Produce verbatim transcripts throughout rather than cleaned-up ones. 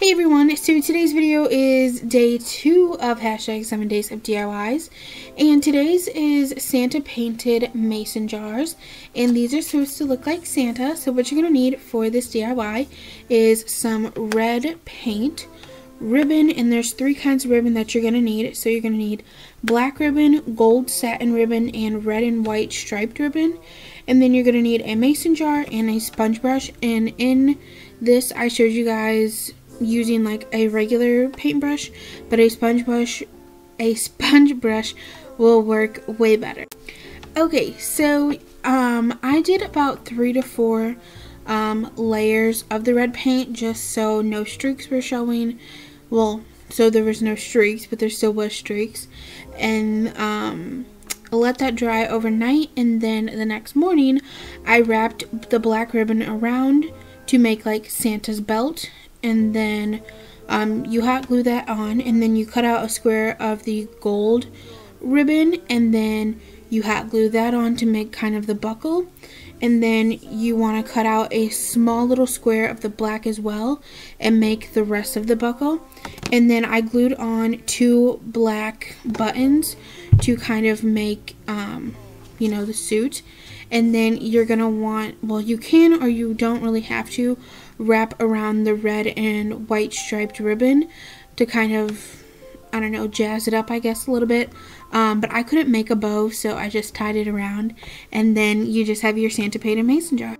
Hey everyone, so today's video is day two of hashtag seven days of D I Ys, and today's is Santa painted mason jars, and these are supposed to look like Santa. So what you're going to need for this D I Y is some red paint, ribbon, and there's three kinds of ribbon that you're going to need. So you're going to need black ribbon, gold satin ribbon, and red and white striped ribbon. And then you're going to need a mason jar and a sponge brush, and in this I showed you guys using like a regular paintbrush, but a sponge brush a sponge brush will work way better. Okay, so um I did about three to four um layers of the red paint just so no streaks were showing. Well, so there was no streaks, but there still was streaks, and um let that dry overnight, and then the next morning I wrapped the black ribbon around to make like Santa's belt, and then um, you hot glue that on, and then you cut out a square of the gold ribbon, and then you hot glue that on to make kind of the buckle, and then you want to cut out a small little square of the black as well and make the rest of the buckle. And then I glued on two black buttons to kind of make um, you know, the suit. And then you're gonna want, well, you can or you don't really have to wrap around the red and white striped ribbon to kind of, I don't know, jazz it up, I guess, a little bit. Um, but I couldn't make a bow, so I just tied it around, and then you just have your Santa painted mason jar.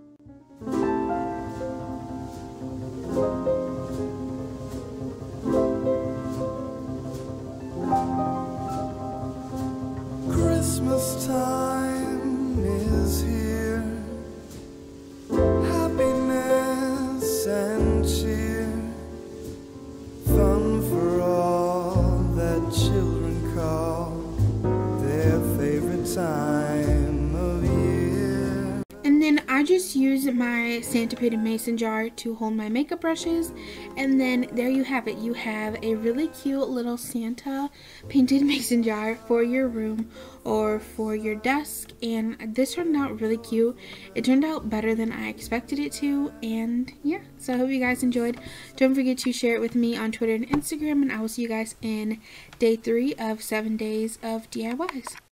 Christmas time is here, happiness and cheer, fun for all that children call their favorite time of year. And then I just used my Santa painted mason jar to hold my makeup brushes, and then there you have it. You have a really cute little Santa painted mason jar for your room or for your desk, and this turned out really cute. It turned out better than I expected it to, and yeah, so I hope you guys enjoyed. Don't forget to share it with me on Twitter and Instagram, and I will see you guys in day three of seven days of D I Ys.